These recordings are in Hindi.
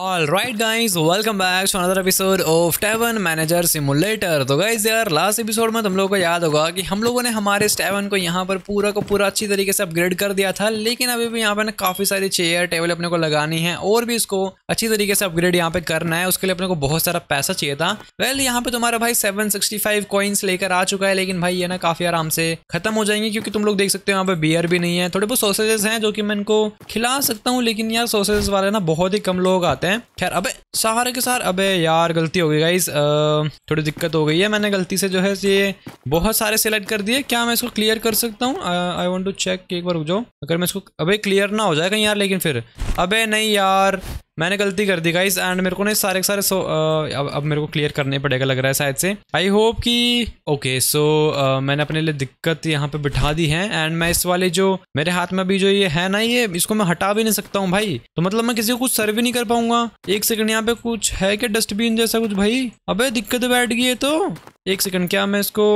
All right guys, welcome back to another episode of Tavern Manager Simulator। तो गाइज यार लास्ट एपिसोड में तुम लोगों को याद होगा कि हम लोगों ने हमारे इस टैवन को यहाँ पर पूरा को पूरा अच्छी तरीके से अपग्रेड कर दिया था, लेकिन अभी भी यहाँ पर ना काफ़ी सारी चेयर टेबल अपने को लगानी है और भी इसको अच्छी तरीके से अपग्रेड यहाँ पे करना है। उसके लिए अपने को बहुत सारा पैसा चाहिए था। वेल यहाँ पे तुम्हारा भाई 765 कॉइन्स लेकर आ चुका है, लेकिन भाई ये ना काफ़ी आराम से खत्म हो जाएंगे क्योंकि तुम लोग देख सकते हो यहाँ पे बियर भी नहीं है। थोड़े बहुत सॉसेजेस हैं जो कि मैं इनको खिला सकता हूँ, लेकिन यार सॉसेजेस वाले ना बहुत ही कम लोग आते हैं। खैर अबे सारे के सारे अबे यार गलती हो गई गाइस, थोड़ी दिक्कत हो गई है। मैंने गलती से जो है ये बहुत सारे सिलेक्ट कर दिए। क्या मैं इसको क्लियर कर सकता हूँ? आई वांट टू चेक, एक बार रुक जाओ। अगर मैं इसको अबे क्लियर ना हो जाए कहीं यार, लेकिन फिर अबे नहीं यार मैंने गलती कर दी गाइस एंड मेरे को ना सारे के सारे अब मेरे को क्लियर करने पड़ेगा लग रहा है शायद से। आई होप कि ओके सो मैंने अपने लिए दिक्कत यहाँ पे बिठा दी है एंड मैं इस वाले जो मेरे हाथ में अभी जो ये है ना ये इसको मैं हटा भी नहीं सकता हूँ भाई, तो मतलब मैं किसी को कुछ सर्व भी नहीं कर पाऊंगा। एक सेकंड, यहाँ पे कुछ है क्या डस्टबिन जैसा कुछ? भाई अबे दिक्कत बैठ गई है। तो एक सेकंड, क्या मैं इसको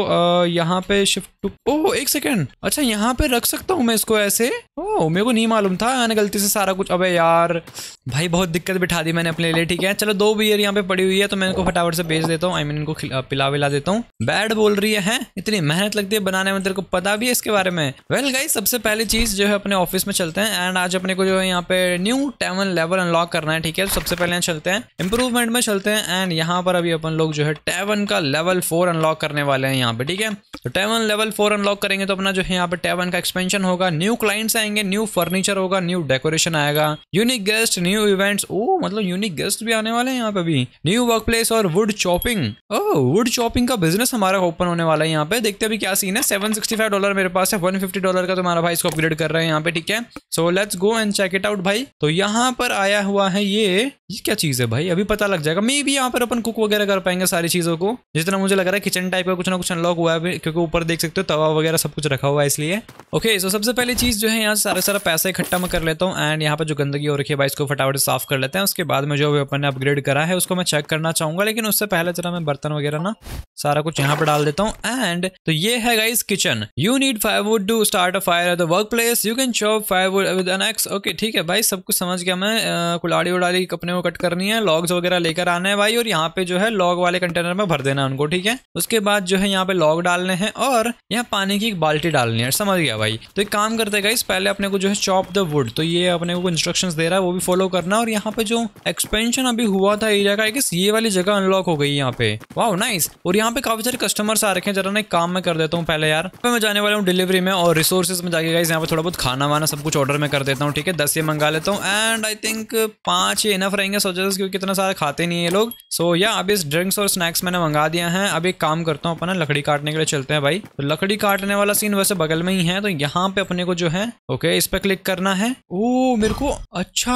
यहाँ पे शिफ्ट टू ओह एक सेकंड, अच्छा यहाँ पे रख सकता हूँ मैं इसको ऐसे? ओह मेरे को नहीं मालूम था, मैंने गलती से सारा कुछ अबे यार भाई बहुत दिक्कत बिठा दी मैंने अपने लिए। ठीक है चलो, दो बियर यहाँ पे पड़ी हुई है तो मैं इनको फटाफट से बेच देता हूँ। आई मीन इनको पिला विला देता हूँ। बैड बोल रही है, इतनी मेहनत लगती है बनाने में, तेरे को पता भी है इसके बारे में? वेल गाइस सबसे पहली चीज जो है अपने ऑफिस में चलते हैं एंड आज अपने को जो है यहाँ पे न्यू टैवन लेवल अनलॉक करना है। ठीक है सबसे पहले चलते हैं इंप्रूवमेंट में चलते हैं एंड यहाँ पर अभी अपन लोग जो है टैवन का लेवल 4 अनलॉक करने वाले हैं यहाँ पे। ठीक है तो टैवन लेवल 4 अनलॉक करेंगे तो अपना जो है यहाँ पे टैवन का एक्सपेंशन होगा, न्यू क्लाइंट्स आएंगे, न्यू फर्नीचर होगा, न्यू डेकोरेशन आएगा, unique guest, new events. Oh मतलब यूनिक गेस्ट भी आने वाले हैं यहाँ पे भी, न्यू वर्क प्लेस और wood chopping. Oh wood chopping का बिजनेस हमारा ओपन होने वाला है यहाँ पे। देखते अभी क्या सीन है। $765 मेरे पास है, $150 का तुम्हारा भाई इसको अपग्रेड कर रहे हैं यहाँ पे। ठीक है so let's go and check it out भाई। तो यहाँ पर आया हुआ है ये क्या चीज है भाई? अभी पता लग जाएगा। मे भी यहाँ पर अपन कुक वगैरह कर पाएंगे सारी चीजों को, जितना मुझे लग रहा है किचन टाइप का कुछ ना कुछ अनलॉक हुआ है क्योंकि ऊपर देख सकते हो तवा वगैरह सब कुछ रखा हुआ है इसलिए। ओके सो सबसे पहली चीज जो है यहाँ सारा पैसा इकट्ठा मैं कर लेता हूँ एंड यहाँ पर जो गंदगी हो रखी है भाई इसको फटाफट साफ कर लेते हैं। उसके बाद में जो भी अपन ने अपग्रेड करा है उसको मैं चेक करना चाहूंगा, लेकिन उससे पहले जरा मैं बर्तन वगैरह ना सारा कुछ यहाँ पर डाल देता हूँ एंड तो ये है guys kitchen. You need firewood to start a fire at the work place, you can chop firewood with an axe. Okay ठीक है भाई सब कुछ समझ गया मैं। कुलाड़ी उड़ाड़ी अपने को कट करनी है, लॉग्स वगैरह लेकर आना है भाई और यहाँ पे जो है लॉग वाले कंटेनर में भर देना है उनको। ठीक है उसके बाद जो है यहाँ पे लॉग डालने हैं और यहाँ पानी की एक बाल्टी डालनी है। समझ गया भाई। तो एक काम करते हैं गाइस, पहले अपने को जो है चॉप द वुड, तो ये अपने को इंस्ट्रक्शंस दे रहा है वो भी फॉलो करना। और यहाँ पे जो एक्सपेंशन अभी हुआ था एरिया का ये वाली जगह अनलॉक हो गई यहाँ पे। Wow nice. और यहाँ पे काफी सारे कस्टमर्स आ रखे हैं, जरा ना एक काम मैं कर देता हूँ पहले यार, मैं जाने वाला हूँ डिलीवरी में और रिसोर्सेज में जाके गाइस यहाँ पे थोड़ा बहुत खाना वाना सब कुछ ऑर्डर में कर देता हूँ। ठीक है 10 ये मंगा लेता हूँ एंड आई थिंक 5 ये इनफ रहेंगे सोचेस क्योंकि इतना सारा खाते नहीं है लोग। सो या अभी ड्रिंक्स और स्नैक्स मैंने मंगा दिया है। अभी एक काम करता हूँ अपना लकड़ी काटने के लिए चलते हैं भाई। तो लकड़ी काटने वाला सीन वैसे बगल में ही है, तो यहाँ पे अपने को जो है ओके इस पर क्लिक करना है। ओ मेरे को अच्छा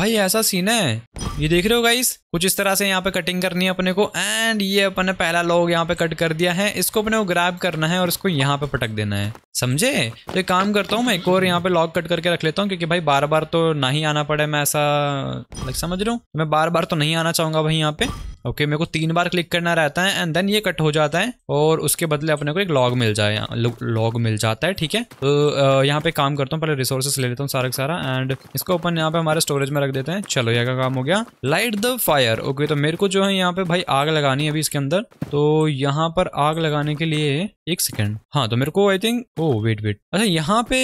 भाई ऐसा सीन है, ये देख रहे हो गाइस कुछ इस तरह से यहाँ पे कटिंग करनी है अपने को एंड ये अपन ने पहला लॉग यहाँ पे कट कर दिया है। इसको अपने को ग्रैब करना है और इसको यहाँ पे पटक देना है, समझे? तो एक काम करता हूँ मैं एक और यहाँ पे लॉग कट करके रख लेता हूँ क्योंकि भाई बार बार तो ना ही आना पड़े, मैं ऐसा समझ रहा हूँ मैं बार बार तो नहीं आना चाहूंगा भाई यहाँ पे। ओके मेरे को 3 बार क्लिक करना रहता है एंड देन ये कट हो जाता है और उसके बदले अपने को एक लॉग मिल जाए, लॉग मिल जाता है। ठीक है तो यहाँ पे काम करता हूँ पहले रिसोर्सेस ले लेता हूँ सारा का सारा एंड इसको अपन यहाँ पे हमारे स्टोरेज में रख देते हैं। चलो ये काम हो गया। Light the fire. ओके तो मेरे को जो है यहाँ पे भाई आग लगानी है अभी इसके अंदर, तो यहाँ पर आग लगाने के लिए एक सेकेंड, हाँ तो मेरे को आई थिंक ओ वेट अच्छा यहाँ पे,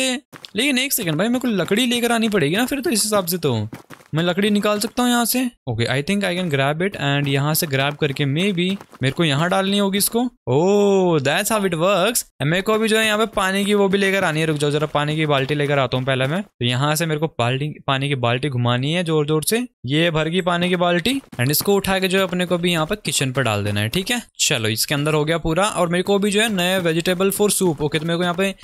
लेकिन एक सेकेंड भाई मेरे को लकड़ी लेकर आनी पड़ेगी ना फिर, तो इस हिसाब से तो मैं लकड़ी निकाल सकता हूँ यहाँ से। Okay I think I can grab it and यहाँ से ग्रैब करके मे बी मेरे को यहाँ डालनी होगी इसको। Oh that's how it works. मेरे को अभी जो है यहाँ पे पानी की वो भी लेकर आनी है। रुक जाओ जरा पानी की बाल्टी लेकर आता हूँ पहले मैं। तो यहाँ से मेरे को पानी की बाल्टी घुमानी है जोर जोर से, ये भर गई पानी की बाल्टी एंड इसको उठा के जो है अपने को भी यहाँ पर किचन पर डाल देना है। ठीक है चलो इसके अंदर हो गया पूरा। और मेरे को भी जो है नए वेजिटेबल फॉर सूप। ओके तो मेरे को यहाँ पे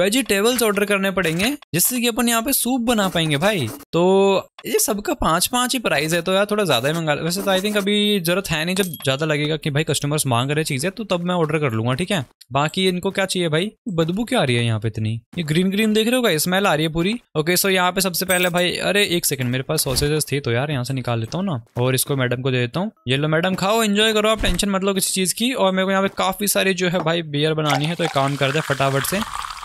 वेजिटेबल्स ऑर्डर करने पड़ेंगे जिससे कि अपन यहाँ पे सूप बना पाएंगे भाई। तो ये सबका 5-5 ही प्राइस है तो यार थोड़ा ज्यादा ही मंगा वैसे तो। आई थिंक अभी जरूरत है नहीं, जब ज्यादा लगेगा कि भाई कस्टमर्स मांग रहे चीजें तो तब मैं ऑर्डर कर लूंगा। ठीक है बाकी इनको क्या चाहिए भाई? बदबू क्या आ रही है यहाँ पे इतनी, ये ग्रीन ग्रीन देख रहे होगा स्मेल आ रही है पूरी। ओके सो यहाँ पे सबसे पहले भाई अरे एक सेकंड मेरे पास सॉसेजेस थे तो यार यहाँ से निकाल लेता हूँ ना और इसको मैडम को दे देता हूँ। ये लो मैडम खाओ एंजॉय करो, आप टेंशन मत लो किसी चीज की। और मेरे को यहाँ पे काफी सारी जो है भाई बियर बनानी है तो एक काम कर दे फटाफट से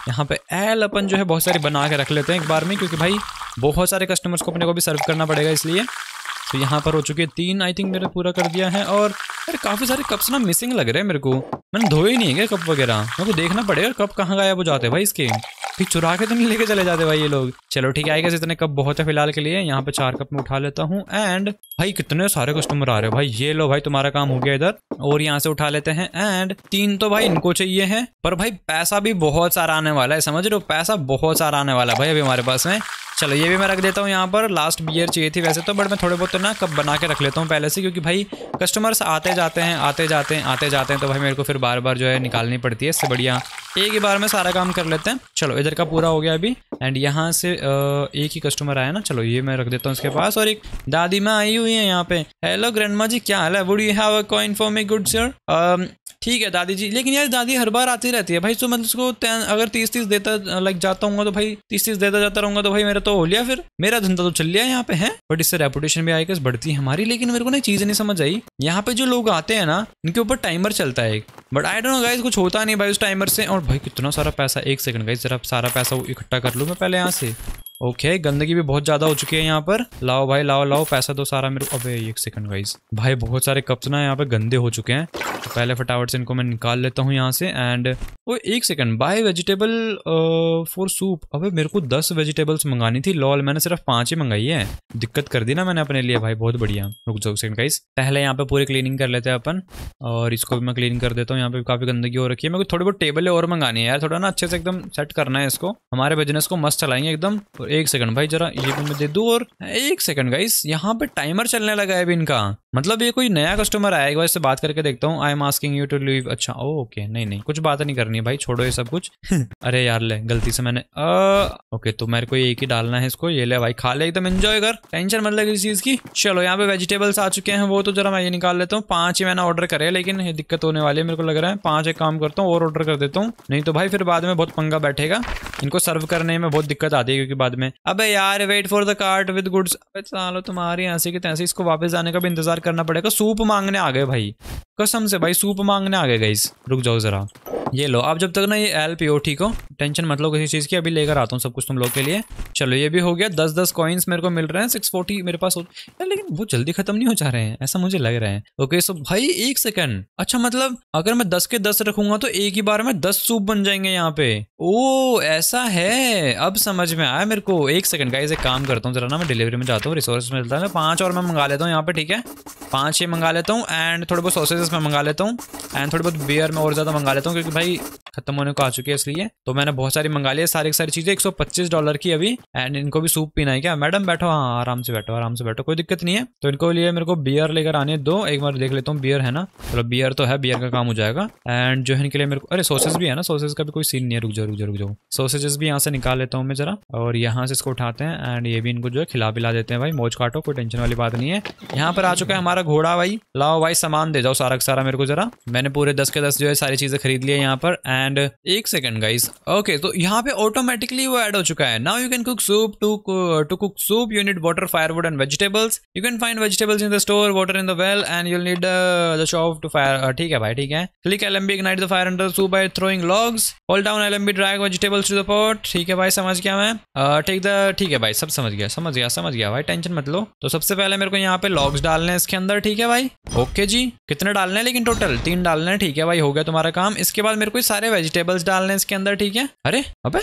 यहाँ पे एल अपन जो है बहुत सारी बना के रख लेते हैं एक बार में क्योंकि भाई बहुत सारे कस्टमर्स को अपने को भी सर्व करना पड़ेगा इसलिए। तो यहाँ पर हो चुके तीन, आई थिंक मेरे पूरा कर दिया है। और यार काफ़ी सारे कप्स ना मिसिंग लग रहे हैं मेरे को, मैंने धोए ही नहीं है कप वगैरह। मेरे को देखना पड़ेगा कप कहाँ गायब हो जाते हैं भाई इसके, फिर चुरा के तो नहीं लेके चले जाते भाई ये लोग। चलो ठीक है, आएगा इतने कप बहुत है फिलहाल के लिए। यहाँ पे 4 कप में उठा लेता हूँ। एंड भाई कितने सारे कस्टमर आ रहे हो भाई, ये लो भाई तुम्हारा काम हो गया इधर। और यहाँ से उठा लेते हैं। एंड 3 तो भाई इनको चाहिए है, पर भाई पैसा भी बहुत सारा आने वाला है, समझ रहे हो, पैसा बहुत सारा आने वाला है भाई अभी हमारे पास में। चलो ये भी मैं रख देता हूँ यहाँ पर, लास्ट बियर चाहिए थी वैसे तो, बट मैं थोड़े बहुत तो ना कप बना के रख लेता हूँ पहले से, क्योंकि भाई कस्टमर्स आते जाते हैं आते जाते हैं आते जाते हैं, तो भाई मेरे को फिर बार बार जो है निकालनी पड़ती है। इससे बढ़िया एक ही बार में सारा काम कर लेते हैं। चलो इधर का पूरा हो गया अभी। एंड यहाँ से एक ही कस्टमर आया ना, चलो ये मैं रख देता हूँ इसके पास। और एक दादी माँ आई हुई है यहाँ पे। हेलो ग्रैंडमा जी, क्या हाल है? Would you have a coin for me good sir? ठीक है दादी जी, लेकिन यार दादी हर बार आती रहती है भाई, तो मतलब उसको अगर 30-30 देता लग जाता हूँ तो भाई 30-30 देता जाता रहूँगा तो भाई मेरा तो हो लिया, फिर मेरा धंधा तो चल लिया यहाँ पे है, बट इससे रेपुटेशन भी आएगा बढ़ती है हमारी। लेकिन मेरे को ना चीज़ नहीं समझ आई, यहाँ पे जो लोग आते हैं ना इनके ऊपर टाइमर चलता है एक, but I don't know guys कुछ होता नहीं भाई उस टाइमर से। और भाई कितना सारा पैसा, एक सेकंड गाइस जरा सारा पैसा इकट्ठा कर लूँ मैं पहले यहाँ से। ओके गंदगी भी बहुत ज़्यादा हो चुकी है यहाँ पर। लाओ भाई लाओ लाओ, पैसा दो सारा मेरे को। अबे एक सेकंड गाइस, भाई बहुत सारे कप्स ना यहाँ पे गंदे हो चुके हैं, तो पहले फटाफट से इनको मैं निकाल लेता हूँ यहाँ से। एंड वो एक second, buy vegetable for soup. अबे मेरे को 10 वेजिटेबल्स मंगानी थी, लॉल मैंने सिर्फ 5 ही मंगाई है, दिक्कत कर दी ना मैंने अपने लिए भाई, बहुत बढ़िया। रुक जाओ सेकंड गाइस, पहले यहाँ पे पूरी क्लीनिंग कर लेते हैं अपन, और इसको भी मैं क्लीन कर देता हूँ। यहाँ पे काफ़ी गंदगी हो रखी है, मेरे को थोड़ी बहुत टेबलें और मंगानी है यार, थोड़ा ना अच्छे से एकदम सेट करना है इसको, हमारे बिजनेस को मस्त चलाएंगे एकदम। एक सेकंड भाई जरा ये भी मैं दे दूं। और एक सेकंड गाइस, यहाँ पे टाइमर चलने लगा है अभी इनका, मतलब ये कोई नया कस्टमर आएगा, इससे बात करके देखता हूँ। I am asking you to leave. अच्छा ओके, नहीं नहीं कुछ बात नहीं करनी है भाई, छोड़ो ये सब कुछ। अरे यार ले गलती से मैंने ओके, तो मेरे को एक ही डालना है इसको, ये ले भाई खा ले एकदम एंजॉय कर, टेंशन मत लगे इस चीज़ की। चलो यहाँ पे वेजिटेबल्स आ चुके हैं, वो तो जरा मैं ये निकाल लेता हूँ। 5 ही मैंने ऑर्डर करे, लेकिन ये दिक्कत होने वाली है मेरे को लग रहा है। 5 एक काम करता हूँ और ऑर्डर कर देता हूँ, नहीं तो भाई फिर बाद में बहुत पंगा बैठेगा, इनको सर्व करने में बहुत दिक्कत आती है, क्योंकि बाद में अबे यार wait for the cart with goods. अबे सालो तुम्हारी हंसी की तैसी, इसको वापस जाने का भी इंतजार करना पड़ेगा। सूप मांगने आ गए भाई, कसम से भाई सूप मांगने आ गए गाइस। रुक जाओ जरा, ये लो आप जब तक ना ये एल पी ओ, ठीक हो, टेंशन मत लो किसी चीज़ की, अभी लेकर आता हूँ सब कुछ तुम लोग के लिए। चलो ये भी हो गया, 10-10 कॉइन्स मेरे को मिल रहे हैं, 640 मेरे पास हो यार, लेकिन वो जल्दी खत्म नहीं हो जा रहे हैं ऐसा मुझे लग रहा है। ओके सो भाई एक सेकंड, अच्छा मतलब अगर मैं 10 के 10 रखूंगा तो एक ही बार में 10 सूप बन जाएंगे यहाँ पे। ओ ऐसा है, अब समझ में आया मेरे को। एक सेकंड गाइस एक काम करता हूँ जरा ना, मैं डिलीवरी में जाता हूँ, रिसोर्स मिलता है, मैं 5 और मैं मंगा लेता हूँ यहाँ पे, ठीक है 5-6 मंगा लेता हूँ। एंड थोड़े बहुत सॉसेजेस मैं मंगा लेता हूँ, एंड थोड़े बहुत बियर में और ज़्यादा मंगा लेता हूँ, क्योंकि भाई खत्म होने को आ चुकी है, इसलिए तो मैंने बहुत सारी मंगा ली है सारी चीजें। $125 की अभी। एंड इनको भी सूप पीना है क्या? मैडम बैठो, हाँ आराम से बैठो आराम से बैठो, कोई दिक्कत नहीं है। तो इनको लिए मेरे को बियर लेकर आने दो, एक बार देख लेता हूँ बियर है ना, चलो बियर तो है, बियर का काम हो जाएगा। एंड जो है इनके लिए मेरे को, अरे सॉसेज भी है ना, सॉसेज का भी कोई सीन नहीं है। रुक जाओ सॉसेजेस भी यहाँ से निकाल लेता हूँ मैं जरा, और यहाँ से इसको उठाते हैं एंड ये भी इनको जो है खिला पिला देते हैं भाई, मौज काटो, कोई टेंशन वाली बात नहीं है। यहाँ पर आ चुका है हमारा घोड़ा भाई, लाओ भाई सामान दे जाओ सारा का सारा मेरे को जरा। मैंने पूरे 10 के 10 जो है सारी चीजें खरीद ली है यहाँ पर। एंड एक सेकंड गाइस, ओके तो यहाँ पे ऑटोमेटिकली वो ऐड हो चुका है। Now you can cook soup, to cook soup you need water, firewood and vegetables. You can find vegetables in the store, water in the well and you'll need the shop to fire. ठीक है भाई ठीक है, click LMB ignite the fire under soup by throwing logs, hold down LMB drag vegetables to the pot. ठीक है भाई समझ गया मैं, टेक द, ठीक है भाई सब समझ गया भाई, टेंशन मत लो। तो सबसे पहले मेरे को यहाँ पे लॉग्स डालने हैं इसके अंदर, ठीक है भाई ओके जी। कितने डालने हैं लेकिन? टोटल 3 डालने हैं, ठीक है भाई हो गया तुम्हारा काम। इसके बाद मेरे को सारे वेजिटेबल्स डालने हैं इसके अंदर, ठीक है। अरे अबे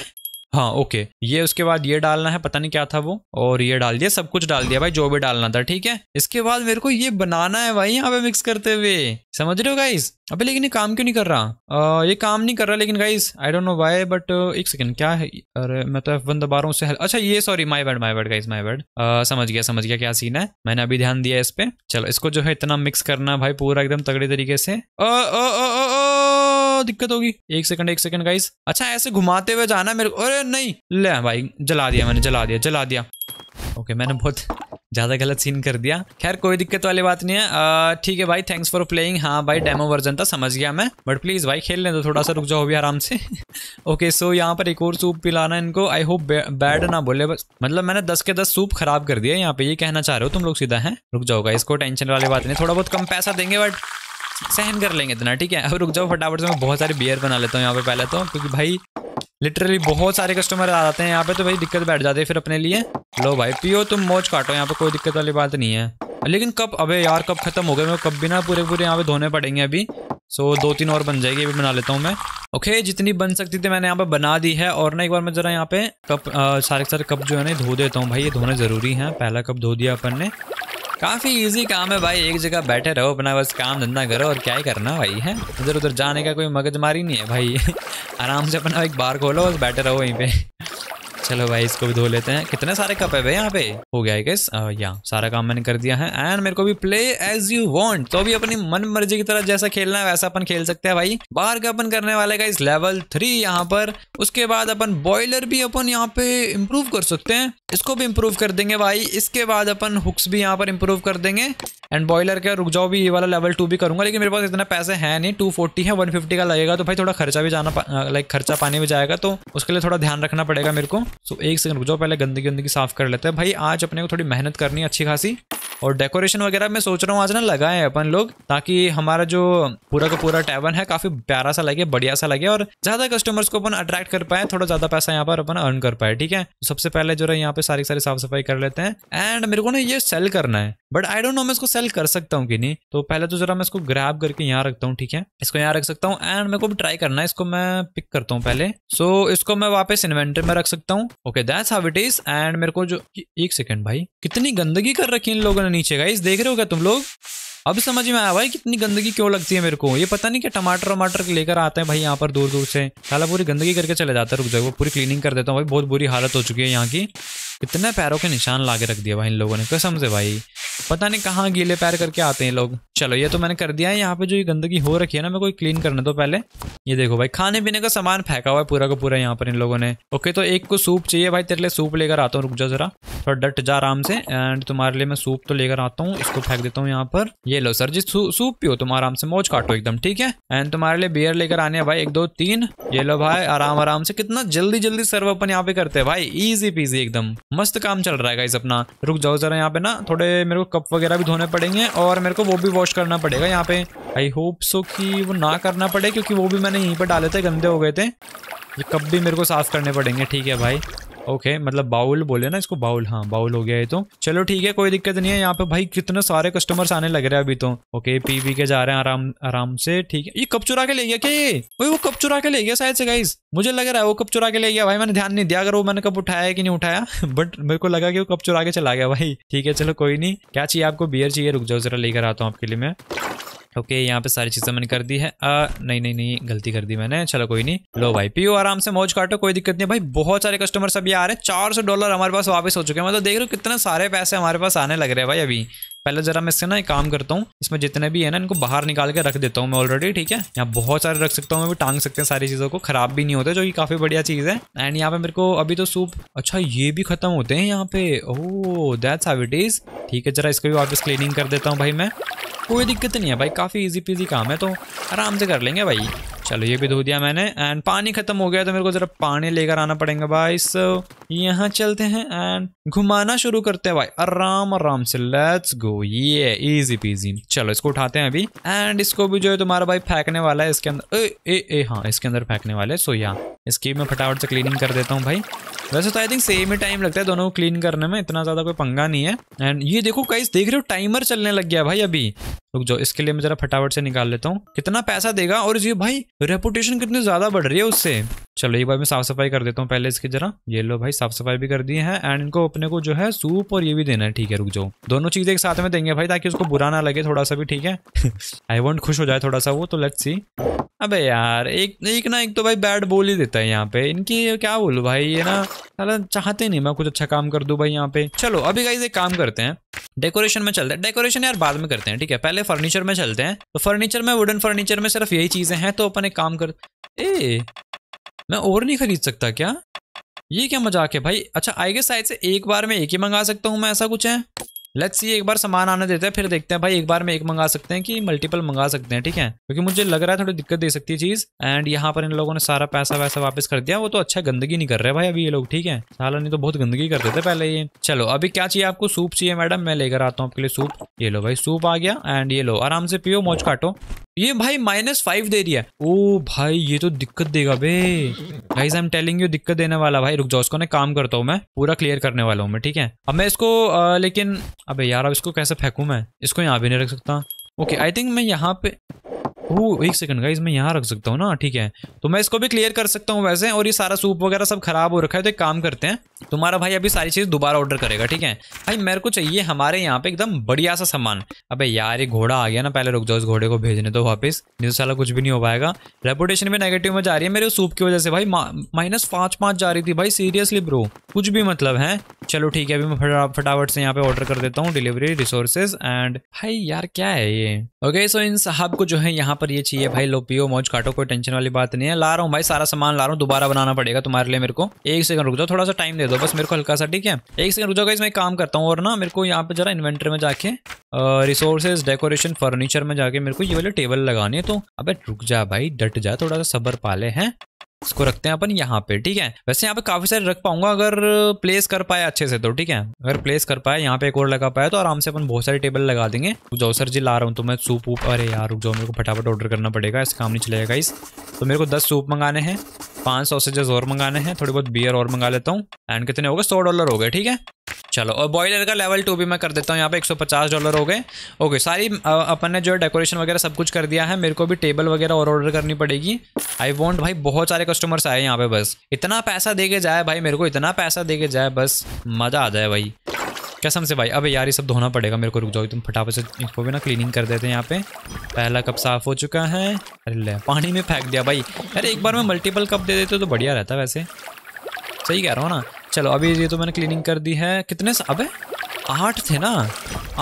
हाँ ओके, ये उसके बाद ये डालना है, पता नहीं क्या था वो, और ये डाल दिया, सब कुछ डाल दिया भाई जो भी डालना था, ठीक है। इसके बाद मेरे को ये बनाना है भाई यहाँ पे मिक्स करते हुए, समझ रहे हो गाइस। अबे लेकिन ये काम क्यों नहीं कर रहा, ये काम नहीं कर रहा लेकिन guys, I don't know why, but एक सेकंड क्या है, अरे मैं तो F1 दबा रहा हूँ उससे। अच्छा ये sorry, my bad guys, my bad, समझ गया क्या सीन है, मैंने अभी ध्यान दिया इस पे। चलो इसको जो है इतना मिक्स करना है भाई पूरा एकदम तगड़े तरीके से, दिक्कत होगी। एक सेकंड गाइस, अच्छा ऐसे घुमाते हुए जाना मेरे को, अरे नहीं ले भाई जला दिया। ओके मैंने बहुत ज़्यादा गलत सीन कर दिया, खैर कोई दिक्कत वाली बात नहीं है। ठीक है भाई थैंक्स फॉर प्लेइंग, हाँ भाई डेमो वर्जन था समझ गया मैं, बट प्लीज़ भाई खेलने दो थोड़ा सा, रुक जाओ भी आराम से। ओके सो यहाँ पर एक और सूप पिलाना इनको, आई होप बैड ना बोले, बस मतलब मैंने 10 के 10 सूप खराब कर दिया यहाँ पे, ये कहना चाह रहे हो तुम लोग सीधा है। रुक जाओ गाइस इसको, टेंशन वाली बात नहीं, थोड़ा बहुत कम पैसा देंगे बट सहन कर लेंगे इतना, ठीक है। अब रुक जाओ फटाफट से मैं बहुत सारी बियर बना लेता हूँ यहाँ पे पहले तो, क्योंकि भाई लिटरली बहुत सारे कस्टमर आ जाते हैं यहाँ पे, तो भाई दिक्कत बैठ जाती है फिर अपने लिए। लो भाई पियो तुम, मौज काटो यहाँ पे, कोई दिक्कत वाली बात नहीं है। लेकिन कप, अबे यार कप खत्म हो गए। मैं कप भी ना पूरे पूरे यहाँ पे धोने पड़ेंगे अभी। सो दो तीन और बन जाएगी, अभी बना लेता हूँ मैं। ओके, जितनी बन सकती थी मैंने यहाँ पे बना दी है। और ना एक बार मैं जरा यहाँ पे कप सारे कप जो है ना धो देता हूँ भाई, ये धोने ज़रूरी है। पहला कप धो दिया अपन ने। काफ़ी इजी काम है भाई, एक जगह बैठे रहो अपना, बस काम धंधा करो और क्या ही करना भाई है। इधर उधर जाने का कोई मगजमारी नहीं है भाई। आराम से अपना एक बार खोलो, बस बैठे रहो वहीं पे। चलो भाई इसको भी धो लेते हैं। कितने सारे कप है भाई यहाँ पे, हो गया है गाइस। यहाँ सारा काम मैंने कर दिया है। एंड मेरे को भी प्ले एज यू वांट, तो भी अपनी मन मर्जी की तरह जैसा खेलना है वैसा अपन खेल सकते हैं भाई। बाहर का अपन करने वाले गाइस लेवल 3 यहाँ पर। उसके बाद अपन बॉयलर भी अपन यहाँ पे इम्प्रूव कर सकते हैं, इसको भी इम्प्रूव कर देंगे भाई। इसके बाद अपन हुक्स भी यहाँ पर इम्प्रूव कर देंगे। एंड बॉयलर का रुक जाओ भी, ये वाला लेवल 2 भी करूंगा, लेकिन मेरे पास इतना पैसे हैं नहीं। 240 है, 150 का लगेगा, तो भाई थोड़ा खर्चा भी जाना, लाइक खर्चा पानी भी जाएगा, तो उसके लिए थोड़ा ध्यान रखना पड़ेगा मेरे को। सो एक सेकंड रुक जाओ, पहले गंदगी गंदगी साफ कर लेते हैं भाई। आज अपने को थोड़ी मेहनत करनी है अच्छी खासी। और डेकोरेशन वगैरह मैं सोच रहा हूँ आज ना लगाएं अपन लोग, ताकि हमारा जो पूरा का पूरा टैवन है काफ़ी प्यारा सा लगे, बढ़िया सा लगे, और ज़्यादा कस्टमर्स को अपन अट्रैक्ट कर पाए, थोड़ा ज़्यादा पैसा यहाँ पर अपन अर्न कर पाए। ठीक है, सबसे पहले जो है यहाँ पे सारी सारी साफ सफाई कर लेते हैं। एंड मेरे को ना ये सेल करना है, बट आई डोंट नो मैं इसको सेल कर सकता हूँ कि नहीं। तो पहले तो जरा मैं इसको ग्रैब करके यहाँ रखता हूँ। ठीक है, इसको यहाँ रख सकता हूँ। एंड मेरे को भी ट्राई करना है, इसको मैं पिक करता हूँ पहले। सो इसको मैं वापस इन्वेंटरी में रख सकता हूँ। Okay, that's how it is. And मेरे को जो, एक सेकेंड भाई, कितनी गंदगी कर रखी है इन लोगों ने नीचे। गाइस देख रहे हो क्या तुम लोग? अब समझ में आया भाई कितनी गंदगी क्यों लगती है मेरे को। ये पता नहीं क्या टमाटर वमाटर लेकर आते हैं भाई यहाँ पर दूर दूर से, साला पूरी गंदगी करके चले जाता है। रुक जाओ, वो पूरी क्लीनिंग कर देता हूँ भाई। बहुत बुरी हालत हो चुकी है यहाँ की। कितने पैरों के निशान ला के रख दिया भाई इन लोगों ने, कसम से भाई। पता नहीं कहाँ गीले पैर करके आते हैं लोग। चलो ये तो मैंने कर दिया है। यहाँ पे जो ये गंदगी हो रखी है ना, मेरे को क्लीन करने दो पहले। ये देखो भाई, खाने पीने का सामान फेंका हुआ है पूरा का पूरा यहाँ पर इन लोगों ने। ओके, तो एक को सूप चाहिए भाई, तेरे लिए सूप लेकर आता हूँ। रुक जाओ जरा, थोड़ा डट जा आराम से। एंड तुम्हारे लिए मैं सूप तो लेकर आता हूँ, इसको फेंक देता हूँ यहाँ पर। ये लो सर जी, सूप पियो तुम आराम से, मौज काटो एकदम। ठीक है, एंड तुम्हारे लिए बियर लेकर आने भाई, 1 2 3। ये लो भाई, आराम आराम से। कितना जल्दी जल्दी सर्व अपन यहाँ पे करते हैं भाई, ईजी पीजी एकदम। मस्त काम चल रहा है गाइस अपना। रुक जाओ जरा, यहाँ पे ना थोड़े मेरे को कप वगैरह भी धोने पड़ेंगे, और मेरे को वो भी वॉश करना पड़ेगा यहाँ पे। आई होप सो कि वो ना करना पड़े, क्योंकि वो भी मैंने यहीं पर डाले थे, गंदे हो गए थे। ये कप भी मेरे को साफ करने पड़ेंगे। ठीक है भाई, ओके, मतलब बाउल बोले ना इसको, बाउल। हाँ, बाउल हो गया ये तो। चलो ठीक है, कोई दिक्कत नहीं है। यहाँ पे भाई कितने सारे कस्टमर्स आने लग रहे हैं अभी तो। ओके, पी के जा रहे हैं आराम आराम से। ठीक है, ये कप चुरा के ले गया क्या? ये वो कप चुरा के ले गया शायद से गाइस, मुझे लग रहा है वो कप चुरा के ले गया भाई। मैंने ध्यान नहीं दिया अगर वो मैंने कप उठाया कि नहीं उठाया, बट मेरे को लगा कि वो कप चुरा के चला गया भाई। ठीक है, चलो कोई नहीं। क्या चाहिए आपको? बियर चाहिए? रुक जाओ जरा, लेकर आता हूँ आपके लिए मैं। ओके, यहाँ पे सारी चीज़ें मैंने कर दी है। नहीं, गलती कर दी मैंने। चलो कोई नहीं, लो भाई पियो आराम से, मौज काटो, कोई दिक्कत नहीं भाई। बहुत सारे कस्टमर्स अभी आ रहे हैं। $400 हमारे पास वापस हो चुके हैं। मतलब देख रहे हो कितने सारे पैसे हमारे पास आने लग रहे हैं भाई अभी। पहले जरा मैं इससे ना एक काम करता हूँ, इसमें जितने भी है ना इनको बाहर निकाल के रख देता हूँ मैं ऑलरेडी। ठीक है, यहाँ बहुत सारे रख सकता हूँ मैं, भी टांग सकते हैं सारी चीज़ों को, खराब भी नहीं होते, जो कि काफ़ी बढ़िया चीज़ है। एंड यहाँ पे मेरे को अभी तो सूप, अच्छा ये भी खत्म होते हैं यहाँ पे। Oh, that's how it is. ठीक है, जरा इसको भी वापस क्लीनिंग कर देता हूँ भाई मैं। कोई दिक्कत नहीं है भाई, काफ़ी ईजी पीजी काम है, तो आराम से कर लेंगे भाई। चलो ये भी धो दिया मैंने। एंड पानी खत्म हो गया, तो मेरे को जरा पानी लेकर आना पड़ेगा भाई। सो यहाँ चलते हैं एंड घुमाना शुरू करते हैं भाई, आराम आराम से। लेट्स गो, ये इजी पीजी। चलो इसको उठाते हैं अभी। एंड इसको भी जो है तुम्हारा भाई फेंकने वाला है इसके अंदर। ए, ए, ए, हाँ, इसके अंदर फेंकने वाले। सो यहाँ इसकी मैं फटाफट से क्लीनिंग कर देता हूँ भाई। वैसे तो आई थिंक सेम ही टाइम लगता है दोनों को क्लीन करने में, इतना ज़्यादा कोई पंगा नहीं है। एंड ये देखो गाइस, देख रहे हो टाइमर चलने लग गया भाई अभी। रुक जाओ, इसके लिए मैं जरा फटाफट से निकाल लेता हूँ। कितना पैसा देगा, और ये भाई रेपुटेशन कितनी ज़्यादा बढ़ रही है उससे। चलो एक बार मैं साफ सफाई कर देता हूँ पहले इसकी जरा। ये लो भाई, साफ सफाई भी कर दी है। एंड इनको अपने को जो है सूप और ये भी देना है। ठीक है, रुक जाओ, दोनों चीज़ें एक साथ में देंगे भाई, ताकि उसको बुरा ना लगे थोड़ा सा भी। ठीक है, आई वांट खुश हो जाए थोड़ा सा वो, तो लेट्स सी। अबे यार, एक ना एक तो भाई बैड बोल ही देता है यहाँ पे। इनकी क्या बोलूँ भाई, ये ना साला चाहते नहीं मैं कुछ अच्छा काम कर दूँ भाई यहाँ पे। चलो अभी गाइस एक काम करते हैं, डेकोरेशन में चलते हैं। डेकोरेशन यार बाद में करते हैं, ठीक है, पहले फर्नीचर में चलते हैं। तो फर्नीचर में, वुडन फर्नीचर में सिर्फ यही चीज़ें हैं, तो अपन एक काम कर, ए मैं और नहीं खरीद सकता क्या? ये क्या मजाक है भाई? अच्छा, आई गेस शायद से एक बार में एक ही मंगा सकता हूँ मैं, ऐसा कुछ है। लेट्स सी, एक बार सामान आने देते हैं, फिर देखते हैं भाई एक बार में एक मंगा सकते हैं कि मल्टीपल मंगा सकते हैं। ठीक है, क्योंकि मुझे लग रहा है थोड़ी दिक्कत दे सकती है चीज़। एंड यहाँ पर इन लोगों ने सारा पैसा वैसा वापस कर दिया। वो तो अच्छा गंदगी नहीं कर रहे भाई अभी ये लोग। ठीक है, साला नहीं तो बहुत गंदगी करते थे पहले ये। चलो अभी क्या चाहिए आपको? सूप चाहिए मैडम, मैं लेकर आता हूँ आपके लिए सूप। ये लो भाई, सूप आ गया। एंड ये लो, आराम से पियो, मौज काटो। ये भाई -5 दे रही है। ओ भाई ये तो दिक्कत देगा बे। Guys I am telling you दिक्कत देने वाला भाई। रुक जाओ, इसको ना काम करता हूँ मैं, पूरा क्लियर करने वाला हूँ मैं, ठीक है। अब मैं इसको लेकिन अबे यार अब इसको कैसे फेंकू मैं, इसको यहाँ भी नहीं रख सकता। ओके आई थिंक मैं यहाँ पे, ओह एक सेकंड गाइस मैं यहाँ रख सकता हूँ ना, ठीक है। तो मैं इसको भी क्लियर कर सकता हूँ वैसे। और ये सारा सूप वगैरह सब खराब हो रखा है, तो एक काम करते हैं, तुम्हारा भाई अभी सारी चीज़ दोबारा ऑर्डर करेगा, ठीक है। भाई मेरे को चाहिए हमारे यहाँ पे एकदम बढ़िया सा सामान। अबे यार ये घोड़ा आ गया ना, पहले रुक जाओ इस घोड़े को भेजने दो वापस, नहीं तो साला कुछ भी नहीं हो पाएगा। रेपुटेशन भी नेगेटिव में जा रही है मेरे सूप की वजह से भाई, -5 जा रही थी भाई सीरियसली ब्रो, कुछ भी मतलब है। चलो ठीक है, अभी मैं फटाफट से यहाँ पे ऑर्डर कर देता हूँ डिलीवरी रिसोर्सेज एंड। भाई यार क्या है ये। ओके सो इन साहब को जो है यहाँ पर ये चाहिए भाई, लो पियो मौज काटो, कोई टेंशन वाली बात नहीं है। ला रहा हूँ भाई सारा सामान ला रहा हूँ, दोबारा बनाना पड़ेगा तुम्हारे लिए मेरे को। एक सेकंड रुक जाओ, थोड़ा सा टाइम दे दो बस मेरे को हल्का सा, ठीक है। एक सेकंड रुक जाओ गाइस, मैं काम करता हूँ और ना मेरे को यहाँ पे जरा इन्वेंटरी में जाके रिसोर्सेज डेकोरेशन फर्नीचर में जाके मेरे को ये वाले टेबल लगानी है। तो अब रुक जा भाई, डट जा, थोड़ा सा सब्र पाले हैं। इसको रखते हैं अपन यहाँ पे, ठीक है। वैसे यहाँ पे काफी सारे रख पाऊंगा अगर प्लेस कर पाए अच्छे से, तो ठीक है। अगर प्लेस कर पाए, यहाँ पे एक और लगा पाए तो आराम से अपन बहुत सारे टेबल लगा देंगे। जाओ सर जी ला रहा हूँ तो मैं सूप वूप। अरे यार रुक जाओ, मेरे को फटाफट ऑर्डर करना पड़ेगा, इस काम नहीं चलेगा गाइस। तो मेरे को 10 सूप मंगाने हैं, 5 सॉसेजेस और मंगाने हैं, थोड़ी बहुत बियर और मंगा लेता हूँ एंड कितने हो गए, $100 हो गए, ठीक है चलो। और बॉयलर का लेवल 2 भी मैं कर देता हूँ यहाँ पे, $150 हो गए। ओके सारी अपन ने जो है डेकोरेशन वगैरह सब कुछ कर दिया है। मेरे को भी टेबल वगैरह और ऑर्डर करनी पड़ेगी। आई वॉन्ट भाई बहुत सारे कस्टमर्स आए यहाँ पे, बस इतना पैसा दे के जाए भाई, मेरे को इतना पैसा दे के जाए बस, मज़ा आ जाए भाई कसम से भाई। अब यार ये सब धोना पड़ेगा मेरे को, रुक जाओ तुम फटाफट से इसको भी ना क्लीनिंग कर देते हैं। यहाँ पे पहला कप साफ़ हो चुका है। अरे ले पानी में फेंक दिया भाई, अरे एक बार में मल्टीपल कप दे देते तो बढ़िया रहता, वैसे सही कह रहा हूँ ना। चलो अभी ये तो मैंने क्लीनिंग कर दी है। कितने अबे 8 थे ना,